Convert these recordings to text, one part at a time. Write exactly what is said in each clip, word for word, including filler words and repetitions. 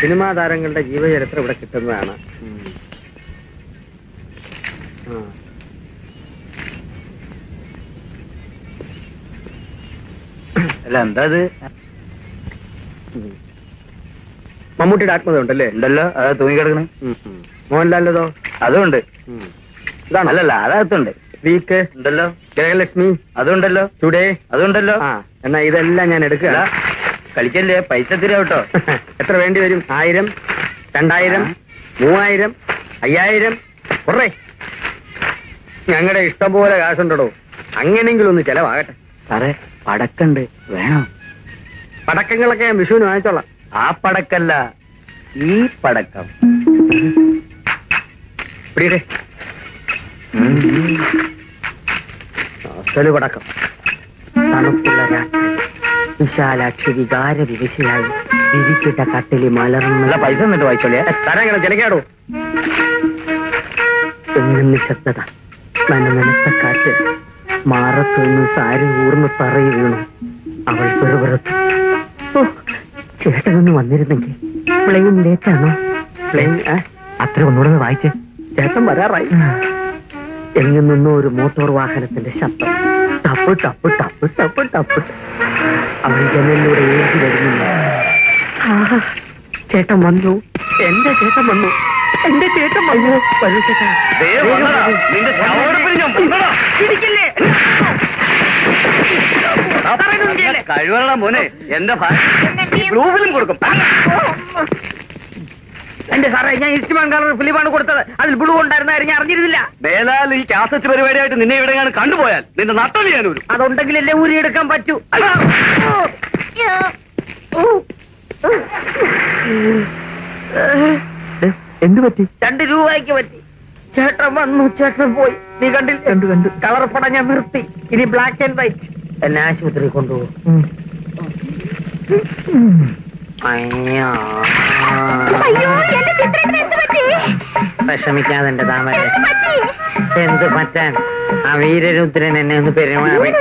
Cinema താരങ്ങളുടെ ജീവചരിത്രം ഇവിടെ കിട്ടുന്നതാണ്. അല്ല എന്താ അത് മമ്മൂട്ടിയുടെ ആത്മത ഉണ്ടല്ലേ? ഉണ്ടല്ലോ, അതാ തൂങ്ങിക്കിടക്കണേ. മോഹൻലാലിനതോ? അതുണ്ട്. അല്ലല്ല, അതാകത്തുണ്ട്. വീക്ക് ഉണ്ടല്ലോ, ജയലക്ഷ്മി അതുണ്ടല്ലോ, ടുഡേ അതുണ്ടല്ലോ. എന്നാ ഇതെല്ലാം ഞാൻ എടുക്കുക. കളിക്കല്ലേ, പൈസ തിരട്ടോ. എത്ര വേണ്ടി വരും? ആയിരം, രണ്ടായിരം, മൂവായിരം, അയ്യായിരം. കുറേ ഞങ്ങളുടെ ഇഷ്ടം പോലെ കാശുണ്ടോ. അങ്ങനെയെങ്കിലും ഒന്ന് ചെലവാകട്ടെ. സാറേ പടക്കുണ്ട് വേണം. പടക്കങ്ങളൊക്കെ ഞാൻ വിഷുവിന് വാങ്ങിച്ചോളാം. ആ പടക്കല്ല, ഈ പടക്കം. പിടിയുടെ അസല് പടക്കം. തണുപ്പുള്ള രാത്രി വിശാലാക്ഷി വികാര വിവശയായി വിരിച്ചിട്ട കട്ടിലി മലർന്നുള്ള പൈസ എന്നിട്ട് വായിച്ചോളിയാ. തരങ്ങനെ ചിലക്കാടോ. എങ്ങും നിശബ്ദത. നനനനത്തക്കാറ്റ്. മാറത്തുനിന്ന് സാരി ഊർന്ന് തറയി വീണു. അവൾ പെറുപെറുത്തു. ഓ ചേട്ടനൊന്ന് വന്നിരുന്നെങ്കിൽ. പ്ലെയിൻ ലേറ്റാണോ? പ്ലെയിൻ അത്ര ഒന്നുകൂടെ വായിച്ചേ. ചേട്ടൻ വരാറായി. എങ്ങു നിന്നോ ഒരു മോട്ടോർ വാഹനത്തിന്റെ ശബ്ദം. ടപ്പ് ടപ്പ് ടപ്പ് ടപ്പ് ടപ്പ്. അവൾ ജനലിലൂടെ ഏറ്റി വരുന്നില്ല. ചേട്ടൻ വന്നു, എന്റെ ചേട്ടൻ വന്നു, എന്റെ ചേട്ടൻ വന്നു. വരൂ ചേട്ടാ. കഴിവുള്ള മോനെ എന്റെ ഗ്രൂപ്പിലും കൊടുക്കും. എന്റെ സാറേ, ഞാൻ ഇഷ്ടമാൻ കാരണം ഫിലിമാണ് കൊടുത്തത്. അതിൽ ബുളു ഉണ്ടായിരുന്നായിരുന്നു, ഞാൻ അറിഞ്ഞിരുന്നില്ല. വേലാൽ ഈ കാസറ്റ് പരിപാടിയായിട്ട് നിന്നെ എവിടെയാണ് കണ്ടുപോയാൽ നിന്റെ നട്ടല് ഞാൻ ഊരും. അതുണ്ടെങ്കിൽ എല്ലാം ഊരി എടുക്കാൻ പറ്റൂ. എന്ത് പറ്റി? രണ്ട് രൂപയ്ക്ക് പറ്റി. ചേട്ടൻ വന്നു, ചേട്ടൻ പോയി. നീ കണ്ടില്ല? കണ്ടു കണ്ടു. കളർ പടം ഞാൻ നിർത്തി. ഇനി ബ്ലാക്ക് ആൻഡ് വൈറ്റ്. എന്നെ ആശുപത്രി കൊണ്ടുപോകും. വിഷമിക്കാതെ എന്റെ താമര. എന്ത് പറ്റാൻ? ആ വീരരുദ്രൻ എന്നെ ഒന്ന് പെരുമാറി.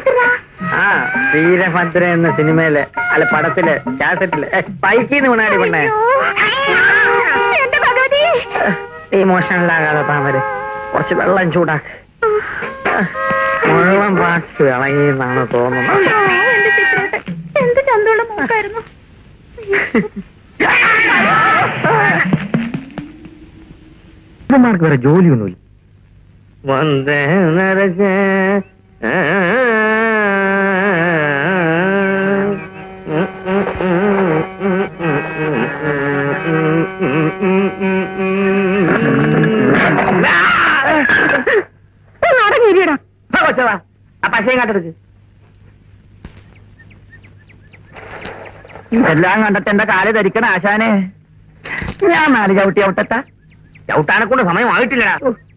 ആ വീരഭദ്ര എന്ന സിനിമയില്, അല്ല പടത്തില്, കാസറ്റില് പൈക്കീന്ന് വീണാടി പെണ്ണേ. ഈ മോഷണിലാകാതെ താമര കുറച്ച് വെള്ളം ചൂടാക്ക്. മുഴുവൻ പാർട്സ് ഇളകി എന്നാണ് തോന്നുന്നത്. എന്ത് ചന്തോളം പോക്കായിരുന്നു. ർക്ക് വേറെ ജോലിയൊന്നുമില്ല. വന്ദേ നരജ പശയെടുക്ക്. ഇതെല്ലാം കണ്ടിട്ട് എന്റെ കാല് ധരിക്കണ ആശാനെ. ഞാൻ നാല് ചവിട്ടി ഔട്ടത്താ. ചവിട്ടാനെ കൊണ്ട് സമയമായിട്ടില്ലടാ.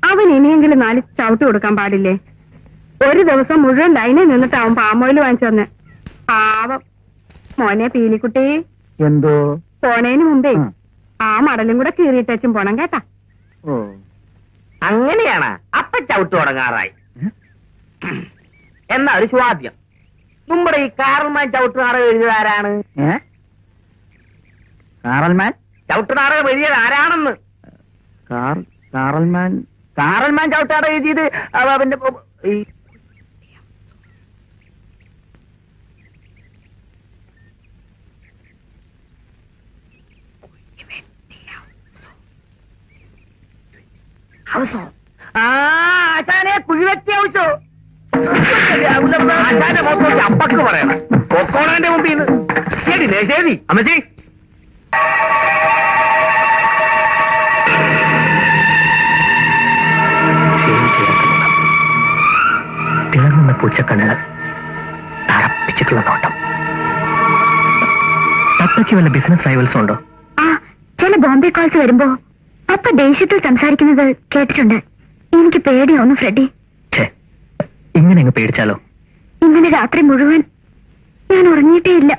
അവൻ ഇനിയെങ്കിലും നാല് ചവിട്ടി കൊടുക്കാൻ പാടില്ലേ? ഒരു ദിവസം മുഴുവൻ ലൈനിൽ നിന്നിട്ടാവും പാമോയിൽ വാങ്ങിച്ചു തന്നെ. പാവം മോനെ പീലിക്കുട്ടി. എന്തോ? പോണേന് മുമ്പേ ആ മടലും കൂടെ കീറിയിട്ടച്ചും പോണം കേട്ടാ. അങ്ങനെയാണ്. അപ്പൊ ചവിട്ട് തുടങ്ങാറായി. എന്നാ ഒരു സ്വാദ്യം. നമ്മുടെ ഈ കാറൽമാൻ ചവിട്ട് നാടകം എഴുതിയത് ആരാണ്? കാറൽമാൻ ചവിട്ട് നാടകം എഴുതിയത് ആരാണെന്ന്? കാറൽമാൻ കാറൽമാൻ ചവിട്ട് നാടകം എഴുതിയത് അവന്റെ ആ ആശാനെ കുഴിവെട്ടി ഔസോ. അപ്പക്ക് പറയണം കൊക്കോണാന്റെ മുമ്പിൽ. ശരി ശരി അമ്മച്ചി. തിളങ്ങുന്ന പൂച്ചക്കണ്ണിൽ തറപ്പിച്ചിട്ടുള്ള നോട്ടം. അപ്പയ്ക്ക് വല്ല ബിസിനസ് റൈവൽസും ഉണ്ടോ? ആ ചില ബോംബെ കോൾസ് വരുമ്പോ അപ്പ ദേഷ്യത്തിൽ സംസാരിക്കുന്നത് കേട്ടിട്ടുണ്ട്. എനിക്ക് പേടിയാവുന്നു ഫ്രെഡി. ഇങ്ങനെ അങ്ങ് പേടിച്ചാലോ? ഇന്നലെ രാത്രി മുഴുവൻ ഞാൻ ഉറങ്ങിയിട്ടേ ഇല്ല.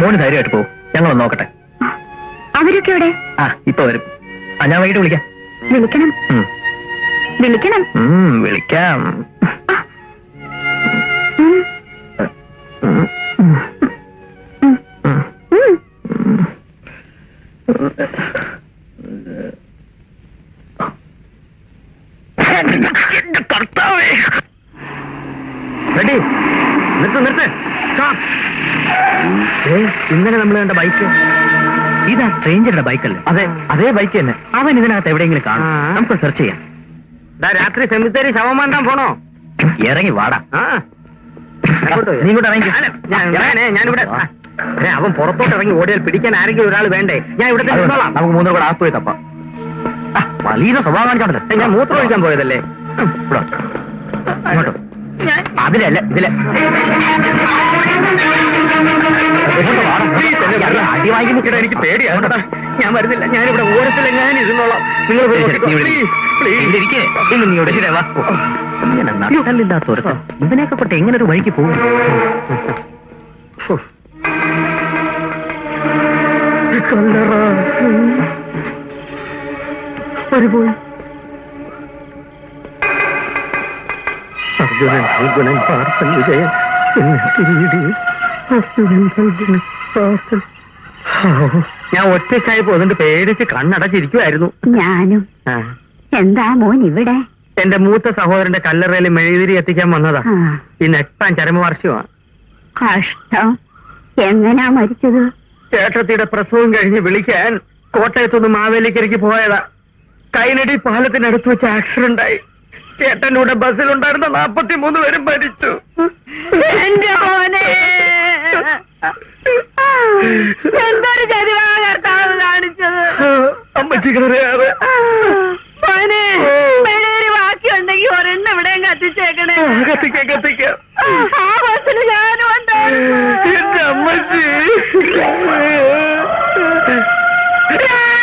മോന് ധൈര്യമായിട്ട് പോവും. ഞങ്ങൾ ഒന്ന് നോക്കട്ടെ. അവരൊക്കെ എവിടെ? ആ ഇപ്പൊ വരും. ആ ഞാൻ വൈകിട്ട് വിളിക്കാം. വിളിക്കണം. വിളിക്കണം. വിളിക്കാം. ഇന്നലെ നമ്മൾ കണ്ട ബൈക്ക് ഇതാ സ്ട്രേഞ്ചറുടെ ബൈക്കല്ലേ? അതെ, അതേ ബൈക്ക് തന്നെ. അവൻ ഇതിനകത്ത് എവിടെയെങ്കിലും കാണും, നമുക്ക് സെർച്ച് ചെയ്യാം. രാത്രി സെമിത്തേരി ശവം മാന്താൻ പോണോ? ഇറങ്ങി വാടാ. നീ കൂടെ ഇറങ്ങി. ഞാനിവിടെ. അവൻ പുറത്തോട്ട് ഇറങ്ങി ഓടിയാൽ പിടിക്കാൻ ആരെങ്കിലും ഒരാൾ വേണ്ടേ? ഞാൻ ഇവിടെ നമുക്ക് മൂന്നര കൂടെ ആസ്തു തപ്പാം. വലിയ സ്വഭാവം കാണിച്ചോണ്ടല്ലേ ഞാൻ മൂത്രം ഒഴിക്കാൻ പോയതല്ലേ? അതിലല്ല, ഇതിലെ അടി വാങ്ങി നിൽക്കട്ടെ. എനിക്ക് പേടിയാണ്. ഞാൻ വരുന്നില്ല, ഞാനിവിടെ ഓരത്തില്ല, ഞാൻ ഇരുന്നോളാം. നിങ്ങൾ ഇവനെയൊക്കെ കൊണ്ട് എങ്ങനെ ഒരു വഴിക്ക് പോകും? അർജുനൻ അർജുനൻ പാർസൽ വിജയൻ ഞാൻ ഒറ്റയ്ക്കായി പോയതുകൊണ്ട് പേടിച്ച് കണ്ണടച്ചിരിക്കുമായിരുന്നു ഞാനും. എന്താ മോൻ ഇവിടെ? എന്റെ മൂത്ത സഹോദരന്റെ കല്ലറയിൽ മെഴുകുതിരി എത്തിക്കാൻ വന്നതാ. ഇന്ന് എട്ടാം ചരമവാർഷികമാണ്. കഷ്ടം. എങ്ങനാ മരിച്ചത്? ചേട്ടത്തിയുടെ പ്രസവം കഴിഞ്ഞ് വിളിക്കാൻ കോട്ടയത്തുനിന്ന് മാവേലിക്കരയ്ക്ക് പോയതാ. കൈനടി പാലത്തിനടുത്ത് വെച്ച് ആക്സിഡന്റ് ആയി. ചേട്ടന്റെ കൂടെ ബസ്സിലുണ്ടായിരുന്ന നാപ്പത്തി മൂന്ന് പേരും മരിച്ചു. എന്തൊരു ചതിവാകർത്താവ് കാണിച്ചത്. അമ്മച്ചിക്കറിയാതെ മോനെ വെളിയൊരു ബാക്കിയുണ്ടെങ്കിൽ ഒരെണ്ണം എവിടെയും കത്തിച്ചേക്കണേ. കത്തിക്കാം കത്തിക്കാം. ആ ബസ്സിൽ ഞാനും ഉണ്ടായിരുന്നു. എന്റെ അമ്മച്ചി